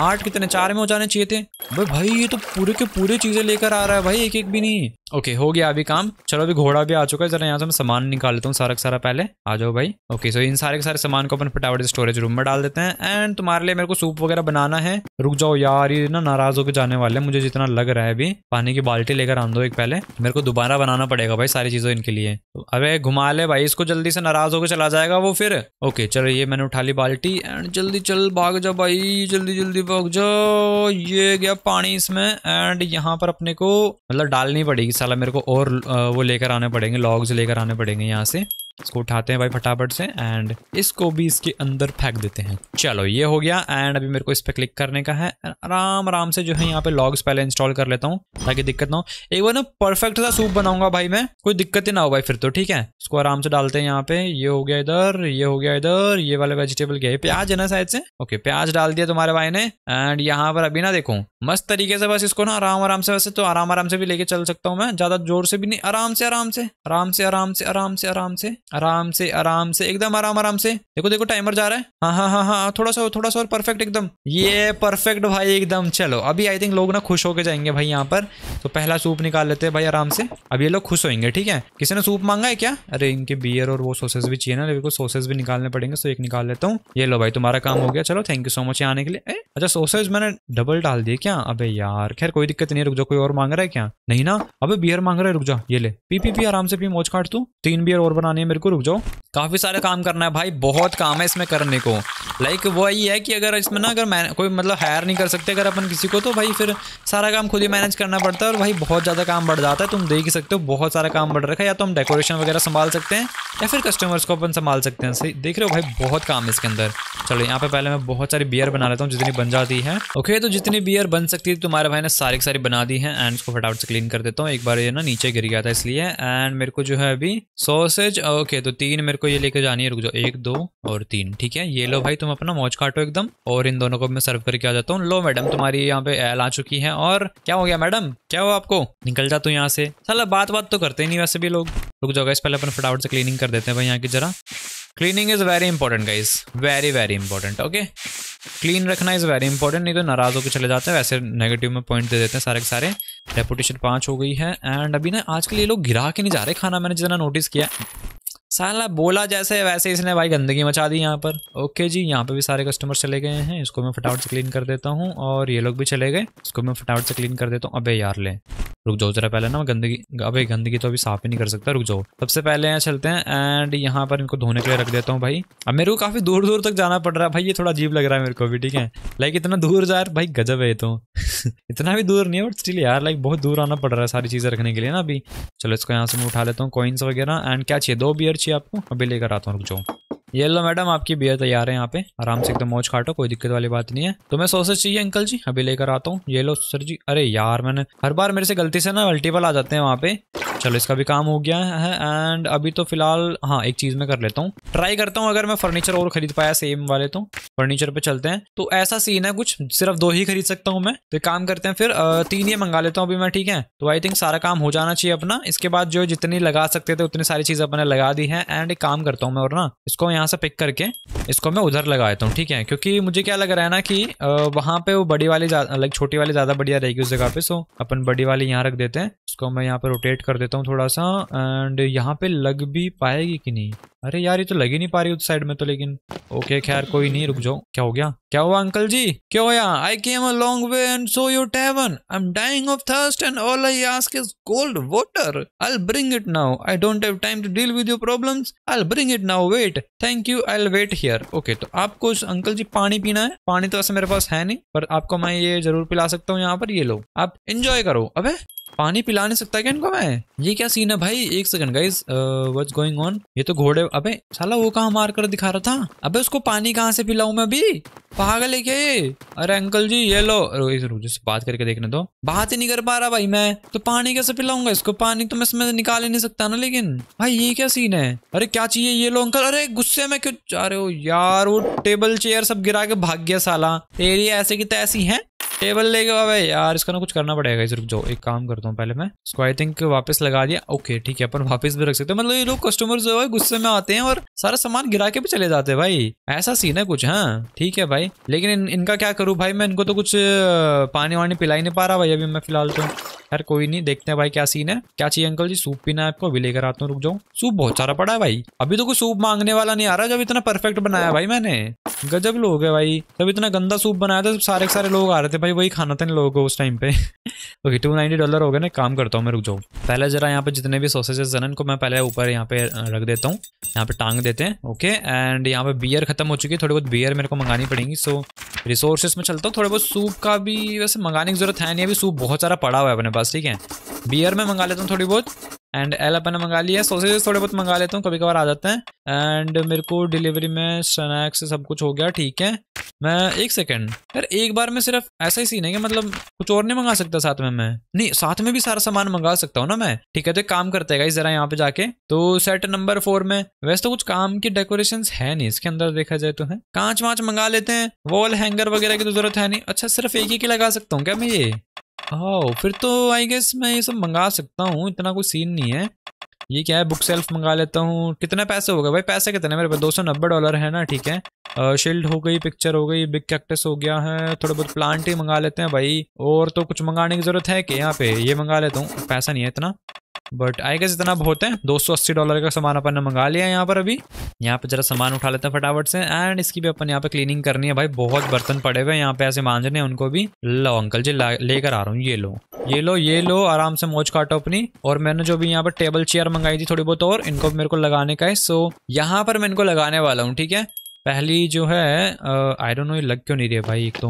8 कितने 4 में हो जाने चाहिए थे। अबे भाई ये तो पूरे के पूरे चीज़ें लेकर आ रहा है भाई, एक एक भी नहीं। ओके हो गया अभी काम। चलो अभी घोड़ा भी आ चुका है, जरा यहाँ से मैं सामान निकाल लेता हूँ सारा का सारा, पहले आ जाओ भाई। ओके सो इन सारे के सारे सामान को अपन फटाफट स्टोरेज रूम में डाल देते हैं एंड तुम्हारे लिए मेरे को सूप वगैरह बनाना है। रुक जाओ यार ये ना नाराज होकर जाने वाले हैं मुझे जितना लग रहा है। अभी पानी की बाल्टी लेकर आ दो एक, पहले मेरे को दोबारा बनाना पड़ेगा भाई सारी चीज़ों इनके लिए। अरे घुमा ले भाई इसको, जल्दी से नाराज होकर चला जाएगा वो फिर। ओके चलो ये मैंने उठा ली बाल्टी एंड जल्दी चल भाग जा भाई, जल्दी जल्दी भाग जाओ। ये गया पानी इसमें एंड यहाँ पर अपने को मतलब डालनी पड़ेगी साला मेरे को, और वो लेकर आने पड़ेंगे, लॉग्स लेकर आने पड़ेंगे यहाँ से। इसको उठाते हैं भाई फटाफट से एंड इसको भी इसके अंदर फेंक देते हैं। चलो ये हो गया एंड अभी मेरे को इस पर क्लिक करने का है। आराम आराम से जो है यहाँ पे लॉग्स पहले इंस्टॉल कर लेता हूँ ताकि दिक्कत ना हो। एक बार ना परफेक्ट सा सूप बनाऊंगा भाई मैं, कोई दिक्कत ही ना हो भाई फिर तो, ठीक है। इसको आराम से डालते हैं यहाँ पे, ये हो गया इधर, ये हो गया इधर। ये वाला वेजिटेबल क्या है, प्याज है ना शायद से। ओके प्याज डाल दिया तुम्हारे भाई ने एंड यहाँ पर अभी ना देखो मस्त तरीके से बस इसको ना आराम आराम से, वैसे तो आराम आराम से भी लेके चल सकता हूँ मैं, ज्यादा जोर से भी नहीं, आराम से आराम से आराम से आराम से आराम से आराम से आराम से आराम से एकदम आराम आराम से। देखो देखो टाइमर जा रहा है, हाँ हाँ हाँ हाँ थोड़ा सा और परफेक्ट एकदम, ये परफेक्ट भाई एकदम। चलो अभी आई थिंक लोग ना खुश होके जाएंगे भाई यहाँ पर। तो पहला सूप निकाल लेते हैं भाई आराम से, अब ये लोग खुश होंगे, ठीक है। किसी ने सूप मांगा है क्या? अरे इनके बियर और वो सॉसेस भी चाहिए ना, मेरे को सॉसेस भी निकालने पड़ेंगे, सो एक निकाल लेता हूँ। ये लो भाई तुम्हारा काम हो गया, चलो थैंक यू सो मच आने के लिए। अच्छा सॉसेस मैंने डबल डाल दिए क्या? अबे यार खैर कोई दिक्कत नहीं है। रुक जाओ कोई और मांग रहा है क्या? नहीं ना, अबे बियर मांग रहा है, रुक जाओ ये ले पी पी पी आराम से पी, मौज काट तू। 3 बियर और बनाने मेरे को, रुक जाओ। काफी सारा काम करना है भाई, बहुत काम है इसमें करने को। लाइक वही है कि अगर इसमें ना अगर मैं कोई मतलब हायर नहीं कर सकते अगर अपन किसी को, तो भाई फिर सारा काम खुद ही मैनेज करना पड़ता है और भाई बहुत ज़्यादा काम बढ़ जाता है। तुम देख ही सकते हो बहुत सारा काम बढ़ रखा है, या तो हम डेकोरेशन वगैरह संभाल सकते हैं या फिर कस्टमर्स को अपन संभाल सकते हैं। सही देख रहे हो भाई, बहुत काम है इसके अंदर। चलो यहाँ पे पहले मैं बहुत सारी बियर बना लेता हूँ जितनी बन जाती है। ओके तो जितनी बियर बन सकती है तुम्हारे भाई ने सारी सारी बना दी है एंड इसको फटाफट से क्लीन कर देता हूँ। एक बार ये ना नीचे गिर गया था इसलिए एंड मेरे को जो है अभी सॉसेज। ओके तो 3 मेरे को ये लेके जानी है, रुक जाओ 1, 2 और 3, ठीक है। ये लो भाई तुम अपना मौज काटो एकदम, और इन दोनों को मैं सर्व करके आ जाता हूँ। लो मैडम तुम्हारी यहाँ पे एल आ चुकी है। और क्या हो गया मैडम, क्या हुआ आपको? निकल जा तू यहाँ से, साला बात बात तो करते ही नहीं वैसे भी लोग। रुक जाओ गाइस पहले अपन फटाफट से क्लीनिंग कर देते हैं भाई यहाँ की जरा। Cleaning is very important guys, very very important. Okay clean रखना इज वेरी इंपॉर्टेंट, नहीं तो नाराज होकर चले जाते हैं। वैसे नेगेटिव में पॉइंट दे देते हैं सारे के सारे। रेपुटेशन 5 हो गई है एंड अभी ना आजकल ये लोग गिरा के नहीं जा रहे खाना, मैंने जितना नोटिस किया। साला बोला जैसे वैसे इसने भाई गंदगी मचा दी यहाँ पर। ओके जी यहाँ पे भी सारे कस्टमर चले गए हैं, इसको मैं फटाफट से क्लीन कर देता हूँ और ये लोग भी चले गए, इसको मैं फटाफट से क्लीन कर देता हूँ। अबे यार ले रुक जाओ जरा, पहले ना मैं गंदगी, अबे गंदगी तो अभी साफ ही नहीं कर सकता, रुक जाओ। सबसे पहले यहाँ चलते हैं एंड यहाँ पर इनको धोने के लिए रख देता हूँ भाई। अब मेरे को काफी दूर दूर तक जाना पड़ रहा है भाई, ये थोड़ा अजीब लग रहा है मेरे को भी, ठीक है। लाइक इतना दूर जा भाई, गजब है ये तो। इतना भी दूर नहीं है बट स्टिल यार लाइक बहुत दूर आना पड़ रहा है सारी चीजें रखने के लिए ना अभी। चलो इसको यहाँ से मैं उठा लेता हूँ, कॉइन्स वगैरह एंड क्या चाहिए, 2 बियर चाहिए आपको, अभी लेकर आता हूँ, रुक जाओ। ये लो मैडम आपकी बियर तैयार है, यहाँ पे आराम से एकदम मौज काटो, कोई दिक्कत वाली बात नहीं है। तुम्हें सॉसेज चाहिए अंकल जी, अभी लेकर आता हूँ, ये लो सर जी। अरे यार मैंने हर बार मेरे से गलती से ना मल्टीपल आ जाते हैं वहाँ पे। चलो इसका भी काम हो गया है एंड अभी तो फिलहाल हाँ एक चीज मैं कर लेता हूँ, ट्राई करता हूँ अगर मैं फर्नीचर और खरीद पाया सेम वाले तो फर्नीचर पे चलते हैं। तो ऐसा सीन है कुछ, सिर्फ 2 ही खरीद सकता हूँ मैं, तो काम करते हैं फिर 3 ही मंगा लेता हूँ अभी मैं, ठीक है। तो आई थिंक सारा काम हो जाना चाहिए अपना। इसके बाद जो जितनी लगा सकते थे उतनी सारी चीज अपने लगा दी है एंड एक काम करता हूँ मैं और ना इसको यहाँ से पिक करके इसको मैं उधर लगा देता हूँ, ठीक है। क्योंकि मुझे क्या लग रहा है ना कि वहाँ पे वो बड़ी वाली लाइक छोटी वाली ज्यादा बढ़िया रहेगी उस जगह पे, सो अपन बड़ी वाली यहाँ रख देते हैं। इसको मैं यहाँ पे रोटेट कर देता हूँ थोड़ा सा एंड यहाँ पे लग भी पाएगी कि नहीं। अरे यार ये तो लग ही नहीं पा रही उस साइड में तो, लेकिन ओके खैर कोई नहीं, रुक जाओ। क्या हो गया, क्या हुआ अंकल जी, क्या हुआ? I came a long way and so your tavern, I am dying of thirst and all I ask is cold water, I will bring it now, I don't have time to deal with your problems, I will bring it now, wait, thank you, I will wait here. Okay तो आपको अंकल जी पानी पीना है? पानी तो ऐसे मेरे पास है नहीं, पर आपको मैं ये जरूर पिला सकता हूँ यहाँ पर, ये लो आप इंजॉय करो। अबे पानी पिला नहीं सकता क्या इनको मैं? ये क्या सीन है भाई, एक second guys, what's going on? ये तो घोड़े, अबे साला वो कहाँ मार कर दिखा रहा था, अबे उसको पानी कहाँ से पिलाऊं मैं अभी, पागल है क्या ये? अरे अंकल जी ये लो, रुक जिससे बात करके देखने दो, बात ही नहीं कर पा रहा भाई मैं, तो पानी कैसे पिलाऊंगा इसको, पानी तो मैं इसमें निकाल ही नहीं सकता ना। लेकिन भाई ये क्या सीन है, अरे क्या चाहिए, ये लो अंकल। अरे गुस्से में क्यों जा रहे हो यार, वो टेबल चेयर सब गिरा के भाग गया साला, तेरी ऐसे की तैसी है, टेबल लेके भाई यार, इसका ना कुछ करना पड़ेगा। इस रुक जाओ, एक काम करता हूँ पहले मैं इसको आई थिंक वापस लगा दिया। ओके ठीक है, अपन वापस भी रख सकते हैं, मतलब ये लोग कस्टमर जो है गुस्से में आते हैं और सारा सामान गिरा के भी चले जाते हैं भाई, ऐसा सीन है कुछ। हाँ ठीक है भाई, लेकिन इनका क्या करूँ भाई मैं, इनको तो कुछ पानी वानी पिला ही नहीं पा रहा भाई अभी मैं फिलहाल तो। यार कोई नहीं, देखते हैं भाई क्या सीन है। क्या चाहिए अंकल जी, सूप पीना है आपको? अभी लेकर आता हूँ, रुक जाओ। सूप बहुत सारा पड़ा है भाई, अभी तो कोई सूप मांगने वाला नहीं आ रहा, जब इतना परफेक्ट बनाया भाई मैंने, गजब लोग है भाई। जब इतना गंदा सूप बनाया था सारे सारे लोग आ रहे थे भाई, वही खाना था इन लोगों को उस टाइम पे। ओके $290 हो गया ना, काम करता हूँ मैं, रुक जाओ। पहले जरा यहाँ पे जितने भी सॉसेजेस हैं इनको मैं पहले ऊपर यहाँ पे रख देता हूँ, यहाँ पे टांग देते हैं। ओके एंड यहाँ पे बियर खत्म हो चुकी है, थोड़ी बहुत बियर मेरे को मंगानी पड़ेगी, सो रिसोर्सेस में चलता हूँ। थोड़े बहुत सूप का भी वैसे मंगाने की जरूरत है नहीं, अभी सूप बहुत सारा पड़ा हुआ है अपने पास, ठीक है। बियर में मंगा लेता हूँ थोड़ी बहुत एंड एल अपन मंगा लिया, सॉसेजेस थोड़े बहुत मंगा लेता हूँ, कभी कभार आ जाते हैं। एंड मेरे को डिलीवरी में स्नैक्स सब कुछ हो गया, ठीक है। मैं एक सेकंड यार, एक बार में सिर्फ ऐसा ही सीन है कि मतलब कुछ और नहीं मंगा सकता साथ में मैं? नहीं, साथ में भी सारा सामान मंगा सकता हूँ ना मैं, ठीक है। तो एक काम करते हैं गाइस, जरा यहाँ पे जाके तो सेट नंबर 4 में वैसे तो कुछ काम की डेकोरेशंस है नहीं इसके अंदर, देखा जाए तो है कांच वाँच मंगा लेते हैं, वॉल हैंगर वगैरह की तो जरूरत है नहीं। अच्छा सिर्फ एक ही लगा सकता हूँ क्या मैं ये? ओह फिर तो आई गेस मैं ये सब मंगा सकता हूँ, इतना कोई सीन नहीं है। ये क्या है, बुक सेल्फ मंगा लेता हूँ। कितने पैसे हो गए भाई, पैसे कितने मेरे पास? $290 है ना, ठीक है। शील्ड हो गई, पिक्चर हो गई, बिग कैक्टस हो गया है, थोड़ा बहुत प्लांट ही मंगा लेते हैं भाई। और तो कुछ मंगाने की जरूरत है कि यहाँ पे? ये मंगा लेता हूँ, पैसा नहीं है इतना बट आई गेस इतना बहुत है। $280 का सामान अपन ने मंगा लिया है यहाँ पर। अभी यहाँ पे जरा सामान उठा लेते हैं फटाफट से एंड इसकी भी अपन यहाँ पे क्लीनिंग करनी है भाई, बहुत बर्तन पड़े हुए हैं यहाँ पे ऐसे मांजने उनको भी। लो अंकल जी लेकर आ रहा हूँ, ये लो ये लो ये लो, आराम से मौज काटो अपनी। और मैंने जो भी यहाँ पर टेबल चेयर मंगाई थी थोड़ी बहुत, और इनको मेरे को लगाने का है, सो यहाँ पर मैं इनको लगाने वाला हूँ, ठीक है। पहली जो है आई डोंट नो ये लग क्यों नहीं रही है भाई, एक तो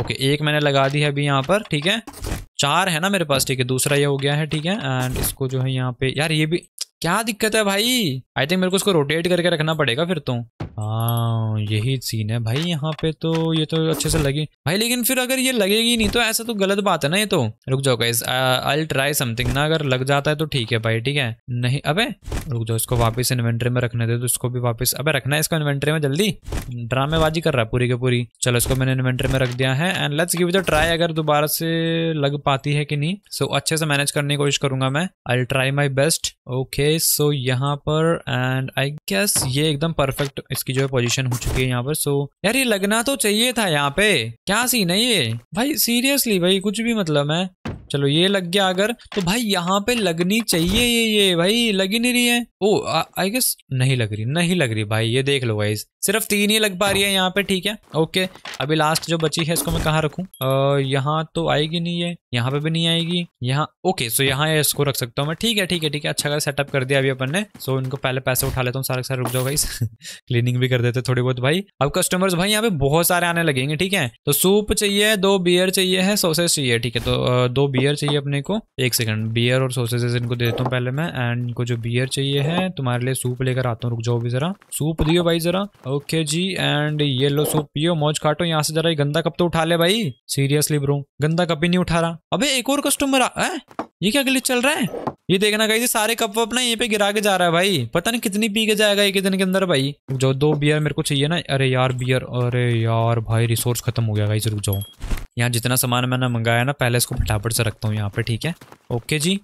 ओके एक मैंने लगा दी है अभी यहाँ पर, ठीक है। 4 है ना मेरे पास, ठीक है। दूसरा ये हो गया है, ठीक है। एंड इसको जो है यहाँ पे यार, ये भी क्या दिक्कत है भाई, आई थिंक मेरे को इसको रोटेट करके रखना पड़ेगा फिर तो। हाँ यही सीन है भाई यहाँ पे, तो ये तो अच्छे से लगी भाई, लेकिन फिर अगर ये लगेगी नहीं तो ऐसा तो गलत बात है ना ये तो। रुक जाओ guys, I will try something ना, अगर लग जाता है तो ठीक है भाई, ठीक है। नहीं अबे रुक जाओ, इसको वापस इन्वेंट्री में रखने दे, तो इसको भी वापस, अबे रखना है इसको इन्वेंट्री में, जल्दी ड्रामेबाजी कर रहा है पूरी की पूरी। चलो इसको मैंने इन्वेंट्री में रख दिया है and let's give it a try, अगर दोबारा से लग पाती है कि नहीं। सो अच्छे से मैनेज करने की कोशिश करूंगा मैं, I will try my best. Okay so यहाँ पर एंड आई गेस ये एकदम परफेक्ट इसकी जो है पोजीशन हो चुकी है यहाँ पर। सो यार ये लगना तो चाहिए था यहाँ पे, क्या सीन है ये भाई, सीरियसली भाई कुछ भी मतलब है। चलो ये लग गया अगर तो भाई, यहाँ पे लगनी चाहिए ये भाई, लगी नहीं रही है। ओ आई गेस नहीं लग रही, नहीं लग रही भाई, ये देख लो गाइस सिर्फ 3 ही लग पा रही है यहाँ पे। ठीक है ओके, अभी लास्ट जो बची है इसको मैं कहाँ रखूँ? यहाँ तो आएगी नहीं है, यहाँ पे भी नहीं आएगी, यहाँ ओके। सो यहाँ इसको रख सकता हूँ मैं। ठीक है ठीक है ठीक है, अच्छा खासा सेटअप कर दिया अभी अपन ने। सो इनको पहले पैसे उठा लेता हूँ सारे के सारे। रुक जाओ गाइस क्लीनिंग भी कर देते थोड़ी बहुत भाई। अब कस्टमर्स भाई यहाँ पे बहुत सारे आने लगेंगे। ठीक है तो सूप चाहिए, 2 बियर चाहिए है, सोसेज चाहिए। ठीक है तो 2 बियर चाहिए अपने को। एक सेकंड, बियर और सोसेजेस इनको दे देता हूँ पहले मैं। एंड इनको जो बियर चाहिए है तुम्हारे लिए सूप लेकर आता हूँ। रुक जाओ भी जरा, सूप दियो भाई जरा। ओके जी, एंड ये लो सूप पियो, मौज काटो। यहाँ से जरा ये गंदा कप तो उठा ले भाई, सीरियसली ब्रो गंदा कप ही नहीं उठा रहा। अबे एक और कस्टमर ये क्या गलत चल रहा है? ये देखना गाइस, सारे कप अपना यहीं पे गिरा के जा रहा है भाई। पता नहीं कितनी पी के जाएगा एक दिन के अंदर भाई। जो 2 बियर मेरे को चाहिए ना। अरे यार बियर, अरे यार भाई रिसोर्स खत्म हो गया गाइस। रुक जाओ, यहाँ जितना सामान मैंने मंगाया ना पहले इसको फटाफट से रखता हूँ यहाँ पे। ठीक है ओके जी।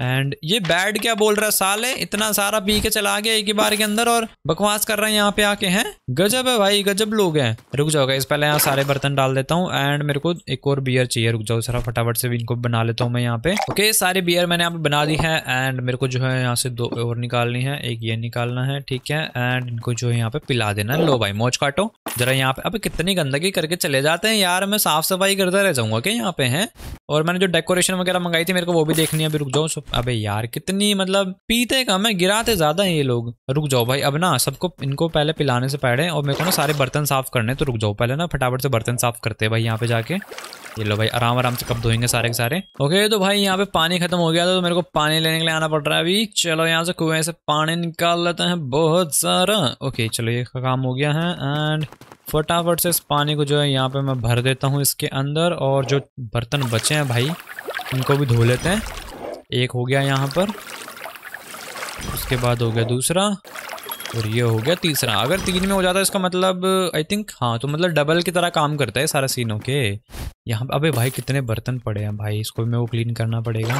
एंड ये बैड क्या बोल रहा है साले, इतना सारा पी के चला गया एक ही बार के अंदर और बकवास कर रहे हैं यहाँ पे आके। हैं गजब है भाई, गजब लोग हैं। रुक जाओ गाइस, पहले यहाँ सारे बर्तन डाल देता हूँ। एंड मेरे को एक और बियर चाहिए। रुक जाओ सारा फटाफट से भी इनको बना लेता हूँ मैं यहाँ पे। ओके सारी बियर मैंने यहाँ पे बना दी है। एंड मेरे को जो है यहाँ से 2 और निकालनी है, एक ये निकालना है। ठीक है एंड इनको जो है यहाँ पे पिला देना। लो भाई मौज काटो जरा यहाँ पे। अब कितनी गंदगी करके चले जाते हैं यार, मैं साफ सफाई करता रह जाऊंगा क्या यहाँ पे? है और मैंने जो डेकोरेशन वगैरह मंगाई थी मेरे को वो भी देखनी है अभी। रुक जाओ। अबे यार कितनी मतलब पीते कम है, गिराते ज्यादा है ये लोग। रुक जाओ भाई, अब ना सबको इनको पहले पिलाने से पहले और मेरे को ना सारे बर्तन साफ करने। तो रुक जाओ पहले ना फटाफट से बर्तन साफ करते हैं भाई यहाँ पे जाके। ये लो भाई आराम आराम से कप धोएंगे सारे के सारे। ओके तो भाई यहाँ पे पानी खत्म हो गया था तो मेरे को पानी लेने के लिए आना पड़ रहा है अभी। चलो यहाँ से कुएं से पानी निकाल लेते हैं बहुत सारा। ओके चलो ये काम हो गया है। एंड फटाफट से इस पानी को जो है यहाँ पे मैं भर देता हूँ इसके अंदर। और जो बर्तन बचे हैं भाई इनको भी धो लेते हैं। एक हो गया यहाँ पर, उसके बाद हो गया दूसरा और ये हो गया तीसरा। अगर 3 में हो जाता है इसका मतलब आई थिंक हाँ, तो मतलब डबल की तरह काम करता है सारा सीन। ओके यहाँ पे अबे भाई कितने बर्तन पड़े हैं भाई, इसको मैं वो क्लीन करना पड़ेगा।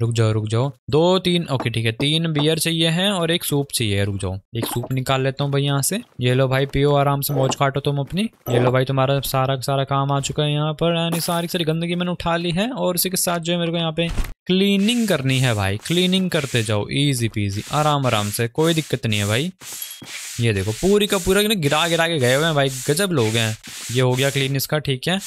रुक जाओ रुक जाओ, 2 3 ओके ठीक है 3 बियर चाहिए हैं और एक सूप चाहिए। रुक जाओ एक सूप निकाल लेता हूँ भाई यहाँ से। ये लो भाई पियो आराम से, मौज काटो तुम अपनी। ये लो भाई तुम्हारा सारा सारा काम आ चुका है यहाँ पर। यानी सारी गंदगी मैंने उठा ली है और इसी के साथ जो है मेरे को यहाँ पे क्लीनिंग करनी है भाई। क्लीनिंग करते जाओ ईजी पीजी आराम आराम से, कोई दिक्कत नहीं है भाई। ये देखो पूरी का पूरा गिरा के गए हुए हैं भाई, गजब लोग हैं। ये हो गया क्लीन इसका, ठीक है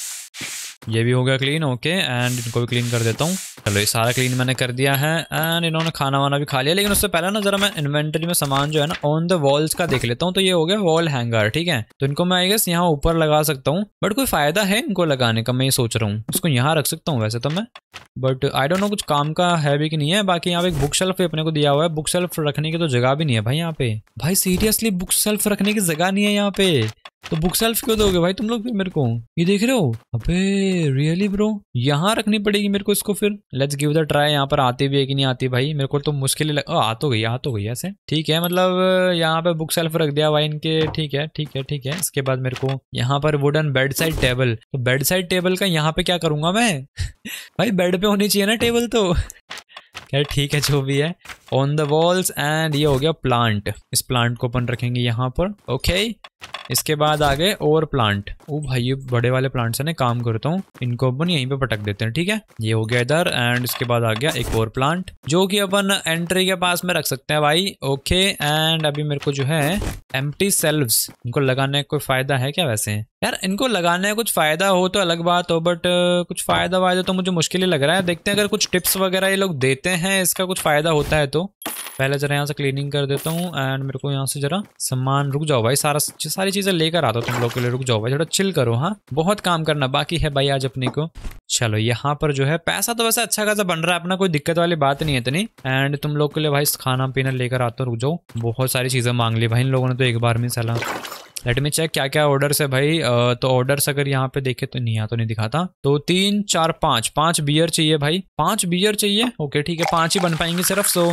ये भी हो गया क्लीन। ओके एंड इनको भी क्लीन कर देता हूँ। चलो ये सारा क्लीन मैंने कर दिया है। एंड इन्होंने खाना वाना भी खा लिया, लेकिन उससे पहले ना जरा मैं इन्वेंटरी में सामान जो है ना ऑन द वॉल्स का देख लेता हूँ। तो ये हो गया वॉल हैंगर, ठीक है तो इनको मैं आई गेस यहाँ ऊपर लगा सकता हूँ। बट कोई फायदा है इनको लगाने का, मैं ये सोच रहा हूँ। इसको यहाँ रख सकता हूँ वैसे तो मैं, बट आई डोंट नो कुछ काम का है भी कि नहीं है। बाकी यहाँ पे एक बुक शेल्फ अपने को दिया हुआ है, बुक शेल्फ रखने की तो जगह भी नहीं है भाई यहाँ पे। भाई सीरियसली बुक शेल्फ रखने की जगह नहीं है यहाँ पे, तो बुक शेल्फ क्यों दोगे भाई तुम लोग फिर मेरे को? ये देख रहे हो अबे रियली ब्रो, यहाँ रखनी पड़ेगी मेरे को इसको। फिर लेट्स गिव द ट्राई, यहाँ पर आती भी है कि नहीं आती भाई। मेरे को तो मुश्किल लग, आ तो गई, आ तो गई ऐसे। ठीक है मतलब यहाँ पे बुक शेल्फ रख दिया भाई इनके। ठीक है ठीक है ठीक है। इसके बाद मेरे को यहाँ पर वुडन बेड साइड टेबल, तो बेड साइड टेबल का यहाँ पे क्या करूंगा मैं? भाई बेड पे होनी चाहिए ना टेबल तो। खैर ठीक है जो भी है, ऑन द वॉल्स। एंड ये हो गया प्लांट, इस प्लांट को अपन रखेंगे यहाँ पर। ओके इसके बाद आगे और प्लांट। ओ भाई ये बड़े वाले प्लांट से ना काम करता हूँ, इनको अपन यहीं पे पटक देते हैं। ठीक है ये हो गया इधर। एंड इसके बाद आ गया एक और प्लांट जो कि अपन एंट्री के पास में रख सकते हैं भाई। ओके एंड अभी मेरे को जो है एम्प्टी सेल्व्स, इनको लगाने का कोई फायदा है क्या वैसे? यार इनको लगाने का कुछ फायदा हो तो अलग बात हो, बट कुछ फायदा वायदा तो मुझे मुश्किल ही लग रहा है। देखते हैं अगर कुछ टिप्स वगैरह ये लोग देते हैं इसका कुछ फायदा होता है तो। पहले जरा यहाँ से क्लीनिंग कर देता हूँ। एंड मेरे को यहाँ से जरा सामान, रुक जाओ भाई सारी चीजें लेकर आता हूँ तुम लोग के लिए। रुक जाओ भाई थोड़ा चिल करो, हाँ बहुत काम करना बाकी है भाई आज अपने को। चलो यहाँ पर जो है पैसा तो वैसे अच्छा खासा बन रहा है अपना, कोई दिक्कत वाली बात नहीं है इतनी। एंड तुम लोग के लिए भाई खाना पीना लेकर आता हूँ। रुक जाओ बहुत सारी चीजें मांग ली भाई इन लोगों ने तो एक बार में। साला लेट मी चेक क्या क्या ऑर्डर्स है भाई। तो ऑर्डर्स अगर यहाँ पे देखे तो नहीं, यहाँ तो नहीं दिखाता। तो 3 4 5 बियर चाहिए भाई, 5 बियर चाहिए। ओके ठीक है 5 ही बन पाएंगे सिर्फ। सो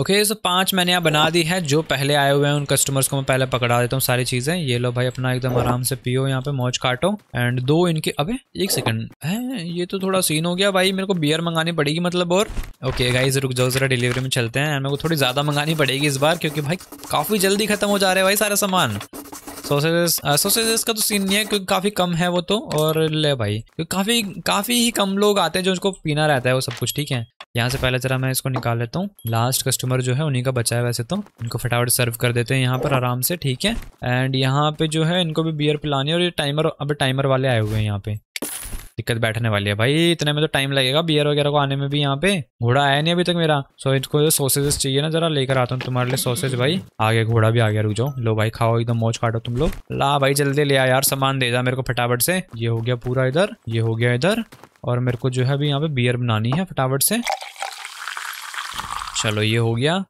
5 मैंने यहाँ बना दी है। जो पहले आए हुए हैं उन कस्टमर्स को मैं पहले पकड़ा देता हूँ सारी चीजें। ये लो भाई अपना एकदम आराम से पियो यहाँ पे, मौज काटो। एंड 2 इनके, अबे एक सेकंड है ये तो थोड़ा सीन हो गया भाई, मेरे को बियर मंगानी पड़ेगी मतलब। और ओके गाइस रुक जाओ जरा, डिलीवरी में चलते हैं। मेरे को थोड़ी ज्यादा मंगानी पड़ेगी इस बार क्योंकि भाई काफी जल्दी खत्म हो जा रहा है भाई सारा सामान। सोसेजेस का तो सीन नहीं है क्योंकि काफ़ी कम है वो तो। और ले भाई काफ़ी ही कम लोग आते हैं जो उसको पीना रहता है वो सब कुछ। ठीक है यहाँ से पहले जरा मैं इसको निकाल लेता हूँ। लास्ट कस्टमर जो है उन्हीं का बचा है वैसे तो, इनको फटाफट सर्व कर देते हैं यहाँ पर आराम से, ठीक है। एंड यहाँ पे जो है इनको भी बियर पिलानी है, और ये टाइमर, अब टाइमर वाले आए हुए हैं यहाँ पे, दिक्कत बैठने वाली है भाई, इतने में तो टाइम लगेगा बियर वगैरह को आने में भी। यहाँ पे घोड़ा आया नहीं अभी तक मेरा। सो इसको जो सॉसेजेस चाहिए ना, जरा लेकर आता हूँ तुम्हारे लिए सॉसेज। भाई आगे घोड़ा भी आ गया, रुक जाओ, लो भाई खाओ, एकदम मौज काटो तुम लोग। ला भाई जल्दी ले आ यार, सामान दे जा मेरे को फटाफट से। ये हो गया पूरा इधर, ये हो गया इधर, और मेरे को जो है अभी यहाँ पे बियर बनानी है फटाफट से। चलो ये हो गया,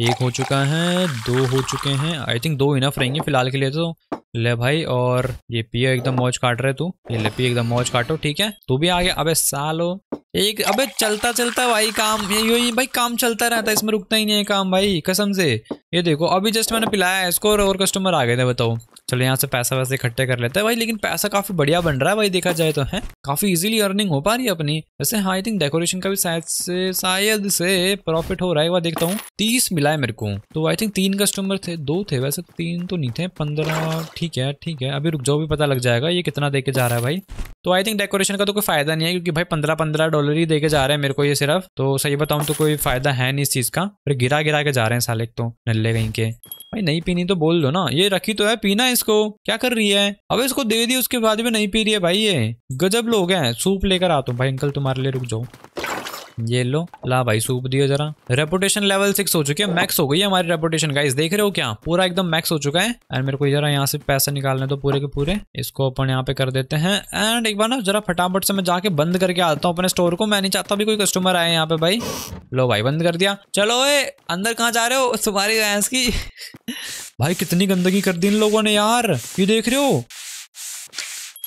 एक हो चुका है, दो हो चुके हैं, आई थिंक दो इनफ रहेंगे फिलहाल के लिए तो। ले भाई, और ये पियो, एकदम मौज काट रहे तू, ये ले पियो, एकदम मौज काटो, ठीक है। तू भी आ गया, अबे सालो एक, अबे चलता चलता भाई काम, ये भाई काम चलता रहता है, इसमें रुकता ही नहीं है काम भाई कसम से। ये देखो अभी जस्ट मैंने पिलाया है इसको और कस्टमर आ गए थे, बताओ। चलो यहाँ से पैसा वैसे इकट्ठे कर लेते हैं भाई, लेकिन पैसा काफी बढ़िया बन रहा है भाई देखा जाए तो, है काफी इजीली अर्निंग हो पा रही है अपनी वैसे। हाँ आई थिंक डेकोरेशन का भी शायद से प्रॉफिट हो रहा है, वह देखता हूँ। 30 मिला है मेरे को, तो आई थिंक 3 कस्टमर थे, 2 थे वैसे, 3 तो नहीं थे, 15, ठीक है ठीक है। अभी रुक जाओ, भी पता लग जाएगा ये कितना दे के जा रहा है भाई। तो आई थिंक डेकोरेशन का तो कोई फायदा नहीं है, क्योंकि भाई $15 ही दे के जा रहे हैं मेरे को ये सिर्फ, तो सही बताऊं तो कोई फायदा है नहीं इस चीज का। फिर गिरा गिरा के जा रहे हैं साले, तो नल्ले कहीं के। भाई नहीं पीनी तो बोल दो ना, ये रखी तो है, पीना इसको, क्या कर रही है। अब इसको दे दी उसके बाद भी नहीं पी रही है भाई, ये गजब लोग हैं। सूप लेकर आता हूँ भाई अंकल तुम्हारे लिए, रुक जाओ, ये लो। ला भाई सूप दियो जरा। रेपुटेशन लेवल 6 हो चुकी है, मैक्स हो गई है हमारी रेपुटेशन, गाइस देख रहे हो क्या, पूरा एकदम मैक्स हो चुका है। एंड मेरे को जरा यहाँ से पैसे निकालने तो पूरे के पूरे, इसको अपन यहाँ पे कर देते हैं। एंड एक बार ना जरा फटाफट से मैं जाके बंद करके आता हूँ अपने स्टोर को, मैं नहीं चाहता भी कोई कस्टमर आए यहाँ पे भाई। लो भाई बंद कर दिया। चलो ए, अंदर कहाँ जा रहे हो तुम्हारी भैंस की। भाई कितनी गंदगी कर दी इन लोगों ने यार, ये देख रहे हो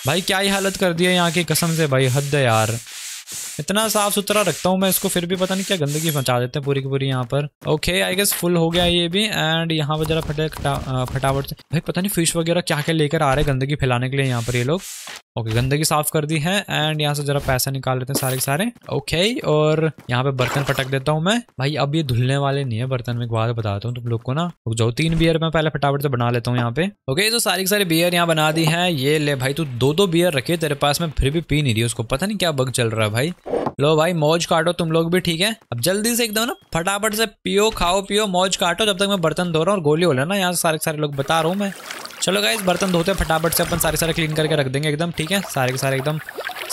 भाई क्या ही हालत कर दी है यहाँ की कसम से भाई, हद है यार। इतना साफ सुथरा रखता हूँ मैं इसको, फिर भी पता नहीं क्या गंदगी मचा देते हैं पूरी की पूरी यहाँ पर। ओके आई गेस फुल हो गया ये भी। एंड यहाँ पर जरा फटाफट से भाई, पता नहीं फिश वगैरह क्या क्या लेकर आ रहे हैं गंदगी फैलाने के लिए यहाँ पर ये लोग। ओके गंदगी साफ कर दी है। एंड यहाँ से जरा पैसा निकाल लेते हैं सारे के सारे। ओके और यहाँ पे बर्तन पटक देता हूँ मैं भाई, अब ये धुलने वाले नहीं है बर्तन, में एक बात बताता हूँ तुम लोग को ना, जो 3 बियर मैं पहले फटाफट से बना लेता हूँ यहाँ पे। ओके तो सारी की सारी बियर यहाँ बना दी है। ये ले भाई तू 2-2 बियर रखे तेरे पास में, फिर भी पी नहीं रही उसको, पता नहीं क्या बग चल रहा है भाई। लो भाई मौज काटो तुम लोग भी, ठीक है। अब जल्दी से एकदम ना फटाफट से पियो, खाओ पियो, मौज काटो, जब तक मैं बर्तन धो रहा हूँ। और गोली हो लेना यहाँ से सारे लोग, बता रहा हूँ मैं। चलो गाइस बर्तन धोते फटाफट से, अपन सारे क्लीन करके रख देंगे एकदम, ठीक है। सारे के सारे एकदम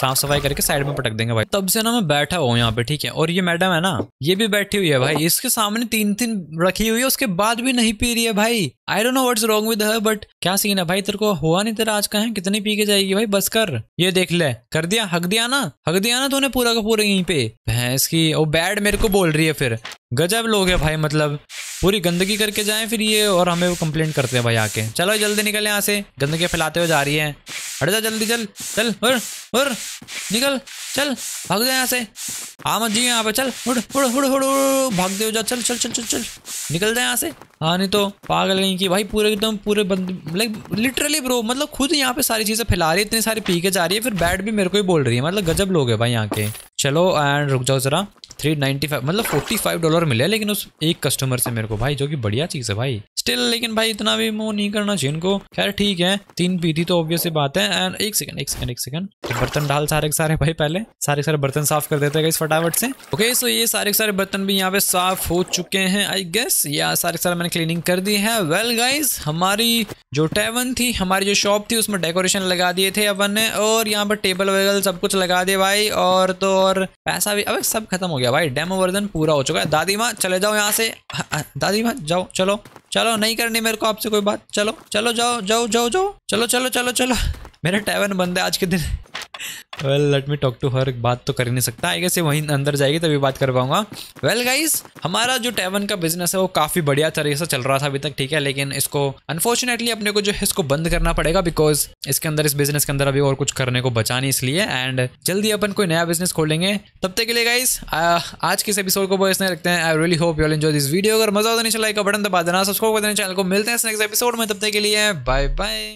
साफ सफाई करके साइड में पटक देंगे भाई। तब से ना मैं बैठा हुआ यहाँ पे, ठीक है। और ये मैडम है ना, ये भी बैठी हुई है भाई, इसके सामने 3 रखी हुई है, उसके बाद भी नहीं पी रही है भाई। I don't know what's wrong with her, but क्या सीन है भाई, तेरे को हुआ नहीं तेरा आज का, है कितनी पी के जाएगी भाई, बस कर। ये देख ले, कर दिया, हक दिया ना तूने पूरा का पूरा यहीं पे, भैंस की। और बैड मेरे को बोल रही है, फिर गजब लोग है भाई, मतलब पूरी गंदगी करके जाए फिर ये, और हमें कंप्लेंट करते हैं भाई आके। चलो जल्दी निकल यहाँ से, गंदगी फैलाते हुए जा रही है, हट जा जल्दी, चल और निकल, चल भाग जा यहाँ से, आम जी यहाँ पे, चल उड़ भाग दे जा, चल निकल जा यहाँ से। हाँ नहीं तो पागल नहीं की भाई, पूरे एकदम पूरे लाइक लिटरली ब्रो, मतलब खुद यहाँ पे सारी चीजें फैला रही है, इतनी सारी पी के जा रही है, फिर बैड भी मेरे को ही बोल रही है, मतलब गजब लोग है भाई यहाँ के। चलो एंड रुक जाओ जरा, 395 मतलब $45 मिले लेकिन उस एक कस्टमर से मेरे को भाई, जो कि बढ़िया चीज है भाई स्टिल, लेकिन भाई इतना भी मोह नहीं करना चाहिए इनको। खैर ठीक है, 3 पी थी तो ऑब्वियस बात है। एंड एक सेकंड तो बर्तन डाल सारे भाई, पहले सारे बर्तन साफ कर देते हैं इस फटाफट से। ओके सो ये सारे बर्तन भी यहाँ पे साफ हो चुके हैं आई गेस, या सारे मैंने क्लीनिंग कर दी है। वेल गाइज हमारी जो टैवन थी, हमारी जो शॉप थी, उसमें डेकोरेशन लगा दिए थे अपन ने, और यहाँ पर टेबल वेगल सब कुछ लगा दिए भाई, और तो और पैसा भी अब सब खत्म हो गया भाई, डेमो वर्जन पूरा हो चुका है। दादी माँ चले जाओ यहाँ से, दादी माँ जाओ, चलो नहीं करनी मेरे को आपसे कोई बात, चलो जाओ, चलो। मेरा टैवन बंद है आज के दिन। Well let me talk to her, बात तो कर ही नहीं सकता, आई गेस वहीं अंदर जाएगी तभी बात कर पाऊंगा। वेल गाइस हमारा जो टैवन का बिजनेस है वो काफ़ी बढ़िया तरीके से चल रहा था अभी तक, ठीक है। लेकिन इसको अनफॉर्चुनेटली अपने को जो है इसको बंद करना पड़ेगा, बिकॉज इसके अंदर, इस बिजनेस के अंदर अभी और कुछ करने को बचा नहीं, इसलिए। एंड जल्दी अपन कोई नया बिजनेस खोलेंगे, तब तक के लिए गाइस आज के इस एपिसोड को बस नहीं रखते हैं। I really hope you all enjoy this video, अगर मजा आता नहीं चला का बटन दबा देना, सब्सक्राइब कर देना चैनल को, मिलते हैं नेक्स्ट एपिसोड में, तब तक के लिए बाय बाय।